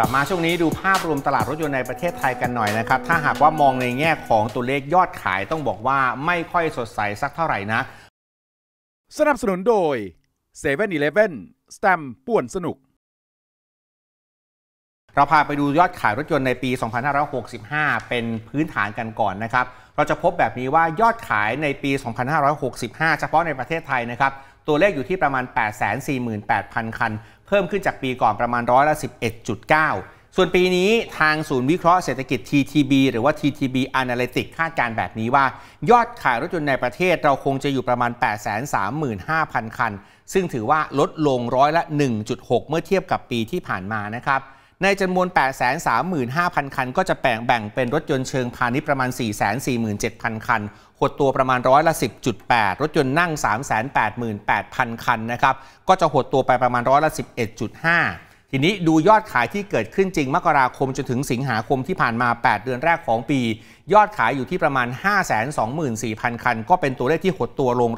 กลับมาช่วงนี้ดูภาพรวมตลาดรถยนต์ในประเทศไทยกันหน่อยนะครับถ้าหากว่ามองในแง่ของตัวเลขยอดขายต้องบอกว่าไม่ค่อยสดใสสักเท่าไหร่นะสนับสนุนโดย 7-Eleven สแตมป์ป่วนสนุกเราพาไปดูยอดขายรถยนต์ในปี 2565 เป็นพื้นฐานกันก่อนนะครับเราจะพบแบบนี้ว่ายอดขายในปี 2565 เฉพาะในประเทศไทยนะครับตัวเลขอยู่ที่ประมาณ 848,000 คันเพิ่มขึ้นจากปีก่อนประมาณ111.9 ส่วนปีนี้ทางศูนย์วิเคราะห์เศรษฐกิจ TTB หรือว่า TTB Analytic คาดการณ์แบบนี้ว่ายอดขายรถยนต์ในประเทศเราคงจะอยู่ประมาณ 835,000 คันซึ่งถือว่าลดลง1.6% เมื่อเทียบกับปีที่ผ่านมานะครับในจำนวน 835,000 คันก็จะแบ่งเป็นรถยนต์เชิงพาณิชย์ประมาณ 447,000 คันหดตัวประมาณ10.8% รถยนต์นั่ง 388,000 คันนะครับก็จะหดตัวไปประมาณ11.5% ทีนี้ดูยอดขายที่เกิดขึ้นจริงมกราคมจนถึงสิงหาคมที่ผ่านมา8เดือนแรกของปียอดขายอยู่ที่ประมาณ 524,000 คันก็เป็นตัวเลขที่หดตัวลง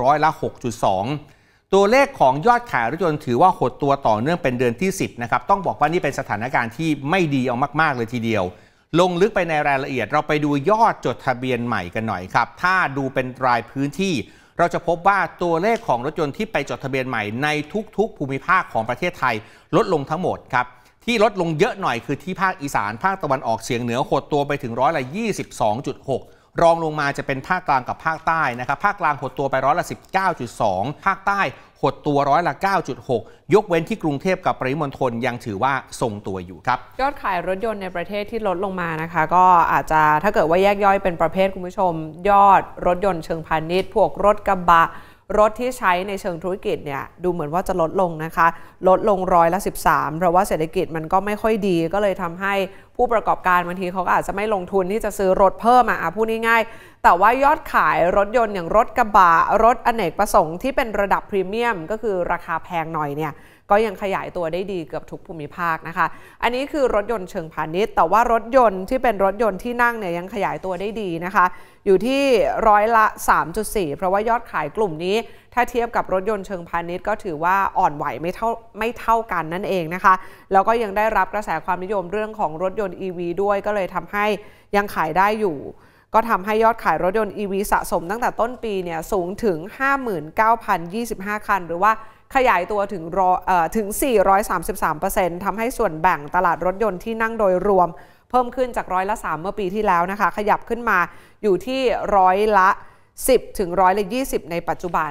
6.2%ตัวเลขของยอดขายรถยนต์ถือว่าหดตัวต่อเนื่องเป็นเดือนที่10นะครับต้องบอกว่านี่เป็นสถานการณ์ที่ไม่ดีเอามากๆเลยทีเดียวลงลึกไปในรายละเอียดเราไปดูยอดจดทะเบียนใหม่กันหน่อยครับถ้าดูเป็นรายพื้นที่เราจะพบว่าตัวเลขของรถยนต์ที่ไปจดทะเบียนใหม่ในทุกๆภูมิภาคของประเทศไทยลดลงทั้งหมดครับที่ลดลงเยอะหน่อยคือที่ภาคอีสานภาคตะวันออกเฉียงเหนือหดตัวไปถึง22.6%รองลงมาจะเป็นภาคกลางกับภาคใต้นะครับภาคกลางหดตัวไป19.2% ภาคใต้หดตัว9.6% ยกเว้นที่กรุงเทพกับปริมณฑลยังถือว่าทรงตัวอยู่ครับยอดขายรถยนต์ในประเทศที่ลดลงมานะคะก็อาจจะถ้าเกิดว่าแยกย่อยเป็นประเภทคุณผู้ชมยอดรถยนต์เชิงพาณิชย์พวกรถกระบะรถที่ใช้ในเชิงธุรกิจเนี่ยดูเหมือนว่าจะลดลงนะคะลดลง13%เพราะว่าเศรษฐกิจมันก็ไม่ค่อยดีก็เลยทำให้ผู้ประกอบการบางทีเขาก็อาจจะไม่ลงทุนที่จะซื้อรถเพิ่มอะพูดง่ายๆแต่ว่ายอดขายรถยนต์อย่างรถกระบะรถอเนกประสงค์ที่เป็นระดับพรีเมียมก็คือราคาแพงหน่อยเนี่ยก็ยังขยายตัวได้ดีเกือบทุกภูมิภาคนะคะอันนี้คือรถยนต์เชิงพาณิชย์แต่ว่ารถยนต์ที่เป็นรถยนต์ที่นั่งเนี่ยยังขยายตัวได้ดีนะคะอยู่ที่3.4% เพราะว่ายอดขายกลุ่มนี้ถ้าเทียบกับรถยนต์เชิงพาณิชย์ก็ถือว่าอ่อนไหวไม่เท่ากันนั่นเองนะคะแล้วก็ยังได้รับกระแสความนิยมเรื่องของรถยนต์ EV ด้วยก็เลยทำให้ยังขายได้อยู่ก็ทำให้ยอดขายรถยนต์ EV สะสมตั้งแต่ต้นปีเนี่ยสูงถึง 59,025 คันหรือว่าขยายตัวถึง 433% ทำให้ส่วนแบ่งตลาดรถยนต์ที่นั่งโดยรวมเพิ่มขึ้นจาก3%เมื่อปีที่แล้วนะคะขยับขึ้นมาอยู่ที่10% ถึง 20% ในปัจจุบัน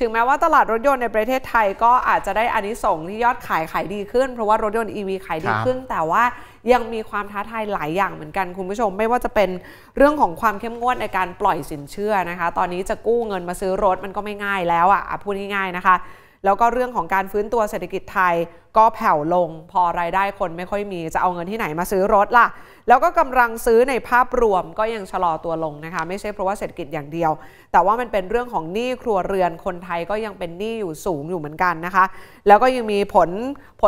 ถึงแม้ว่าตลาดรถยนต์ในประเทศไทยก็อาจจะได้อานิสงส์ที่ยอดขายดีขึ้นเพราะว่ารถยนต์ EV ขายดีขึ้นแต่ว่ายังมีความท้าทายหลายอย่างเหมือนกันคุณผู้ชมไม่ว่าจะเป็นเรื่องของความเข้มงวดในการปล่อยสินเชื่อนะคะตอนนี้จะกู้เงินมาซื้อรถมันก็ไม่ง่ายแล้วอ่ะพูดง่ายๆนะคะแล้วก็เรื่องของการฟื้นตัวเศรษฐกิจไทยก็แผ่วลงพอรายได้คนไม่ค่อยมีจะเอาเงินที่ไหนมาซื้อรถล่ะแล้วก็กำลังซื้อในภาพรวมก็ยังชะลอตัวลงนะคะไม่ใช่เพราะว่าเศรษฐกิจอย่างเดียวแต่ว่ามันเป็นเรื่องของหนี้ครัวเรือนคนไทยก็ยังเป็นหนี้อยู่สูงอยู่เหมือนกันนะคะแล้วก็ยังมีผ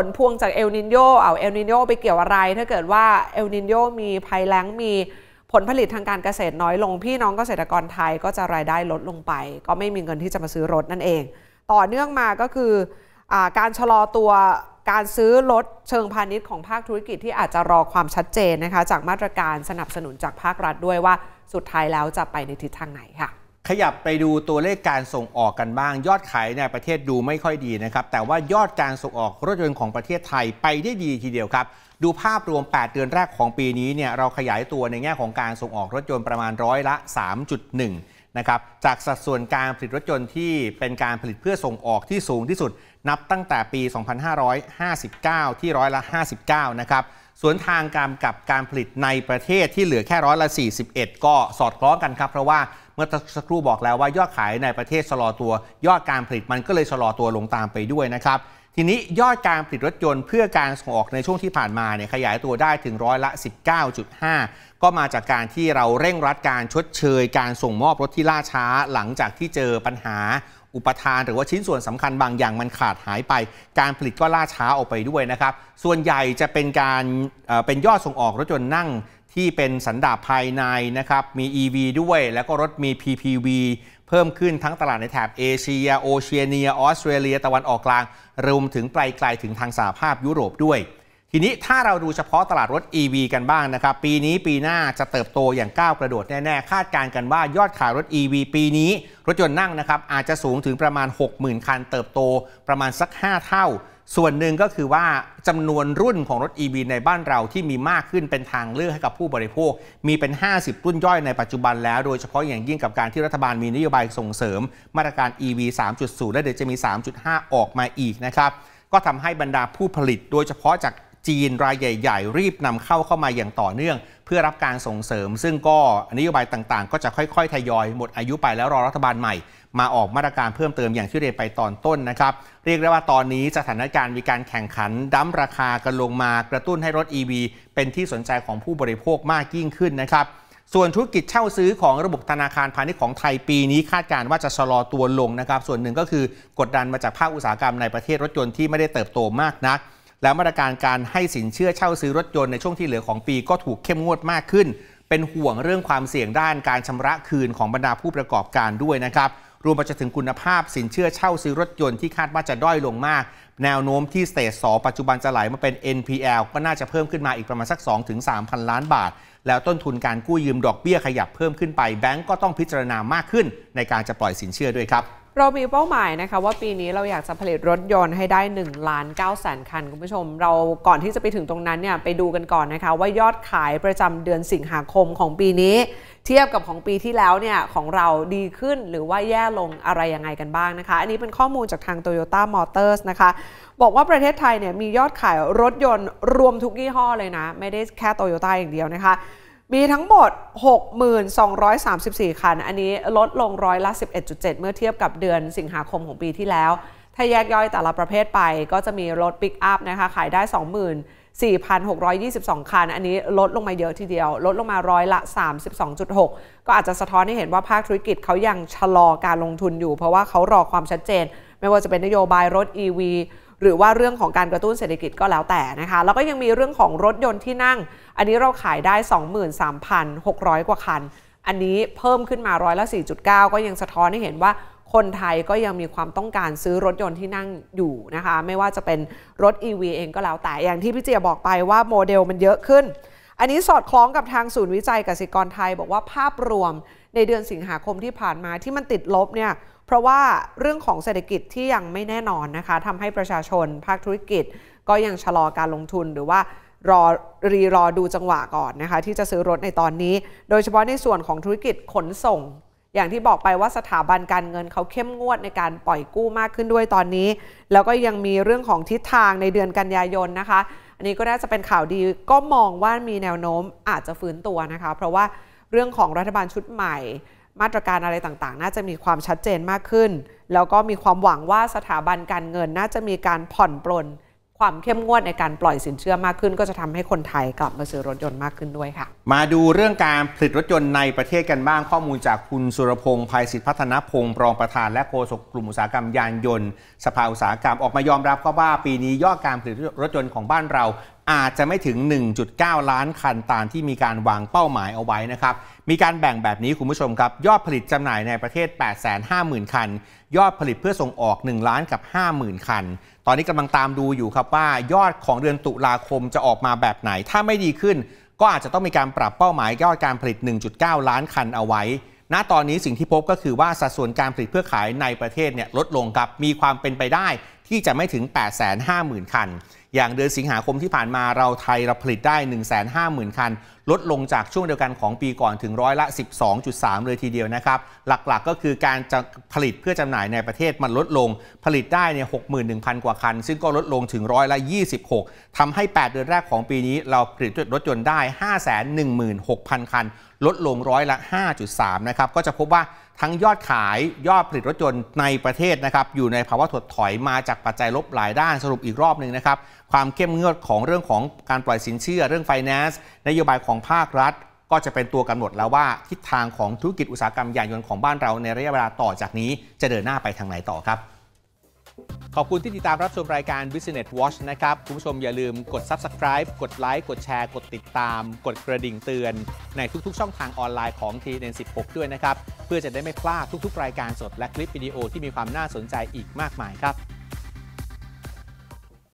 ลพวงจากเอลนินโยเอลนินโยไปเกี่ยวอะไรถ้าเกิดว่าเอลนินโยมีภัยแล้งมีผลผลิตทางการเกษตรน้อยลงพี่น้องเกษตรกรไทยก็จะรายได้ลดลงไปก็ไม่มีเงินที่จะมาซื้อรถนั่นเองต่อเนื่องมาก็คือการชะลอตัวการซื้อรถเชิงพาณิชย์ของภาคธุรกิจที่อาจจะรอความชัดเจนนะคะจากมาตรการสนับสนุนจากภาครัฐด้วยว่าสุดท้ายแล้วจะไปในทิศทางไหนค่ะขยับไปดูตัวเลขการส่งออกกันบ้างยอดขายในประเทศดูไม่ค่อยดีนะครับแต่ว่ายอดการส่งออกรถยนต์ของประเทศไทยไปได้ดีทีเดียวครับดูภาพรวม8เดือนแรกของปีนี้เนี่ยเราขยายตัวในแง่ของการส่งออกรถยนต์ประมาณ3.1%นะครับจากสัดส่วนการผลิตรถยนต์ที่เป็นการผลิตเพื่อส่งออกที่สูงที่สุดนับตั้งแต่ปี 2559 ที่59%นะครับสวนทางกับการผลิตในประเทศที่เหลือแค่41%ก็สอดคล้องกันครับเพราะว่าเมื่อสักครู่บอกแล้วว่ายอดขายในประเทศชะลอตัวยอดการผลิตมันก็เลยชะลอตัวลงตามไปด้วยนะครับทีนี้ยอดการผลิตรถยนต์เพื่อการส่งออกในช่วงที่ผ่านมาเนี่ยขยายตัวได้ถึง19.5% ก็มาจากการที่เราเร่งรัดการชดเชยการส่งมอบรถที่ล่าช้าหลังจากที่เจอปัญหาอุปทานหรือว่าชิ้นส่วนสำคัญบางอย่างมันขาดหายไปการผลิตก็ล่าช้าออกไปด้วยนะครับส่วนใหญ่จะเป็นเป็นยอดส่งออกรถยนต์นั่งที่เป็นสันดาปภายในนะครับมี EV ด้วยแล้วก็รถมี PPV เพิ่มขึ้นทั้งตลาดในแถบเอเชียโอเชียเนียออสเตรเลียตะวันออกกลางรวมถึงไกลถึงทางสหภาพยุโรปด้วย ทีนี้ถ้าเราดูเฉพาะตลาดรถ EV กันบ้างนะครับปีนี้ปีหน้าจะเติบโตอย่างก้าวกระโดดแน่ๆคาดการณ์กันว่ายอดขายรถ EV ปีนี้รถยนต์นั่งนะครับอาจจะสูงถึงประมาณ 60,000 คันเติบโตประมาณสัก5เท่าส่วนหนึ่งก็คือว่าจำนวนรุ่นของรถ EV ในบ้านเราที่มีมากขึ้นเป็นทางเลือกให้กับผู้บริโภคมีเป็น50รุ่นย่อยในปัจจุบันแล้วโดยเฉพาะอย่างยิ่งกับการที่รัฐบาลมีนโยบายส่งเสริมมาตรการ EV 3.0 และเดี๋ยวจะมี 3.5 ออกมาอีกนะครับก็ทำให้บรรดาผู้ผลิตโดยเฉพาะจากจีนรายใหญ่ๆรีบนำเข้ามาอย่างต่อเนื่องเพื่อรับการส่งเสริมซึ่งก็นโยบายต่างๆก็จะค่อยๆทยอยหมดอายุไปแล้วรอรัฐบาลใหม่มาออกมาตรการเพิ่มเติมอย่างที่เรียนไปตอนต้นนะครับเรียกได้ว่าตอนนี้สถานการณ์มีการแข่งขันดั้มราคากันลงมากระตุ้นให้รถ EV เป็นที่สนใจของผู้บริโภคมากยิ่งขึ้นนะครับส่วนธุรกิจเช่าซื้อของระบบธนาคารพาณิชย์ของไทยปีนี้คาดการณ์ว่าจะชะลอตัวลงนะครับส่วนหนึ่งก็คือกดดันมาจากภาคอุตสาหกรรมในประเทศรถยนต์ที่ไม่ได้เติบโตมากนักและมาตรการการให้สินเชื่อเช่าซื้อรถยนต์ในช่วงที่เหลือของปีก็ถูกเข้มงวดมากขึ้นเป็นห่วงเรื่องความเสี่ยงด้านการชำระคืนของบรรดาผู้ประกอบการด้วยนะครับรวมไปถึงคุณภาพสินเชื่อเช่าซื้อรถยนต์ที่คาดว่าจะด้อยลงมากแนวโน้มที่สเตจ 2ปัจจุบันจะไหลมาเป็น NPL ก็น่าจะเพิ่มขึ้นมาอีกประมาณสัก 2-3,000 ล้านบาทแล้วต้นทุนการกู้ยืมดอกเบี้ยขยับเพิ่มขึ้นไปแบงก์ก็ต้องพิจารณามากขึ้นในการจะปล่อยสินเชื่อด้วยครับเรามีเป้าหมายนะคะว่าปีนี้เราอยากจะผลิตรถยนต์ให้ได้ 1,900,000 คันคุณผู้ชมเราก่อนที่จะไปถึงตรงนั้นเนี่ยไปดูกันก่อนนะคะว่ายอดขายประจำเดือนสิงหาคมของปีนี้เทียบกับของปีที่แล้วเนี่ยของเราดีขึ้นหรือว่าแย่ลงอะไรยังไงกันบ้างนะคะอันนี้เป็นข้อมูลจากทาง Toyota Motors นะคะบอกว่าประเทศไทยเนี่ยมียอดขายรถยนต์รวมทุกยี่ห้อเลยนะไม่ได้แค่ Toyota อย่างเดียวนะคะมีทั้งหมด 62,234 คันอันนี้ลดลงร้อยละ 11.7 เมื่อเทียบกับเดือนสิงหาคมของปีที่แล้วถ้าแยกย่อยแต่ละประเภทไปก็จะมีรถปิกอัพนะคะขายได้ 24,622 คันอันนี้ลดลงมาเยอะทีเดียวลดลงมาร้อยละ 32.6 ก็อาจจะสะท้อนให้เห็นว่าภาคธุรกิจเขายังชะลอการลงทุนอยู่เพราะว่าเขารอความชัดเจนไม่ว่าจะเป็นนโยบายรถ EVหรือว่าเรื่องของการกระตุ้นเศรษฐกิจก็แล้วแต่นะคะแล้วก็ยังมีเรื่องของรถยนต์ที่นั่งอันนี้เราขายได้ 23,600 กว่าคันอันนี้เพิ่มขึ้นมาร้อยละ 4.9 ก็ยังสะท้อนให้เห็นว่าคนไทยก็ยังมีความต้องการซื้อรถยนต์ที่นั่งอยู่นะคะไม่ว่าจะเป็นรถ EV เองก็แล้วแต่อย่างที่พี่เจียบอกไปว่าโมเดลมันเยอะขึ้นอันนี้สอดคล้องกับทางศูนย์วิจัยกสิกรไทยบอกว่าภาพรวมในเดือนสิงหาคมที่ผ่านมาที่มันติดลบเนี่ยเพราะว่าเรื่องของเศรษฐกิจที่ยังไม่แน่นอนนะคะทำให้ประชาชนภาคธุรกิจก็ยังชะลอการลงทุนหรือว่ารอดูจังหวะก่อนนะคะที่จะซื้อรถในตอนนี้โดยเฉพาะในส่วนของธุรกิจขนส่งอย่างที่บอกไปว่าสถาบันการเงินเขาเข้มงวดในการปล่อยกู้มากขึ้นด้วยตอนนี้แล้วก็ยังมีเรื่องของทิศทางในเดือนกันยายนนะคะอันนี้ก็น่าจะเป็นข่าวดีก็มองว่ามีแนวโน้มอาจจะฟื้นตัวนะคะเพราะว่าเรื่องของรัฐบาลชุดใหม่มาตรการอะไรต่างๆน่าจะมีความชัดเจนมากขึ้นแล้วก็มีความหวังว่าสถาบันการเงินน่าจะมีการผ่อนปรนความเข้มงวดในการปล่อยสินเชื่อมากขึ้นก็จะทำให้คนไทยกลับมาซื้อรถยนต์มากขึ้นด้วยค่ะมาดูเรื่องการผลิตรถยนต์ในประเทศกันบ้างข้อมูลจากคุณสุรพงษ์ไพศิษฐ์พัฒนพงศ์รองประธานและโฆษกกลุ่มอุตสาหกรรมยานยนต์สภาอุตสาหกรรมออกมายอมรับก็ว่าปีนี้ยอดการผลิตรถยนต์ของบ้านเราอาจจะไม่ถึง 1.9 ล้านคันตามที่มีการวางเป้าหมายเอาไว้นะครับมีการแบ่งแบบนี้คุณผู้ชมครับยอดผลิตจำหน่ายในประเทศ 850,000 คันยอดผลิตเพื่อส่งออก 1,50,000 คันตอนนี้กำลังตามดูอยู่ครับว่ายอดของเดือนตุลาคมจะออกมาแบบไหนถ้าไม่ดีขึ้นก็อาจจะต้องมีการปรับเป้าหมายยอดการผลิต 1.9 ล้านคันเอาไว้ณตอนนี้สิ่งที่พบก็คือว่าสัดส่วนการผลิตเพื่อขายในประเทศเนี่ยลดลงครับมีความเป็นไปได้ที่จะไม่ถึง 850,000 คันอย่างเดือนสิงหาคมที่ผ่านมาเราไทยเราผลิตได้ 150,000 คันลดลงจากช่วงเดียวกันของปีก่อนถึงร้อยละ 12.3 เลยทีเดียวนะครับหลักๆก็คือการจะผลิตเพื่อจำหน่ายในประเทศมันลดลงผลิตได้เนี่ย 61,000 กว่าคันซึ่งก็ลดลงถึงร้อยละ 26 ทำให้ 8 เดือนแรกของปีนี้เราผลิตรถยนต์ได้ 516,000 คันลดลงร้อยละ 5.3 นะครับก็จะพบว่าทั้งยอดขายยอดผลิตรถยนต์ในประเทศนะครับอยู่ในภาวะถดถอยมาจากปัจจัยลบหลายด้านสรุปอีกรอบหนึ่งนะครับความเข้มงวดของเรื่องของการปล่อยสินเชื่อเรื่องไฟแนนซ์นโยบายของภาครัฐก็จะเป็นตัวกำหนดแล้วว่าทิศทางของธุรกิจอุตสาหกรรมยานยนต์ของบ้านเราในระยะเวลาต่อจากนี้จะเดินหน้าไปทางไหนต่อครับขอบคุณที่ติดตามรับชมรายการ Business Watch นะครับคุณผู้ชมอย่าลืมกด Subscribe กดไลค์กดแชร์กดติดตามกดกระดิ่งเตือนในทุกๆช่องทางออนไลน์ของ TNN16 ด้วยนะครับเพื่อจะได้ไม่พลาดทุกๆรายการสดและคลิปวิดีโอที่มีความน่าสนใจอีกมากมายครับ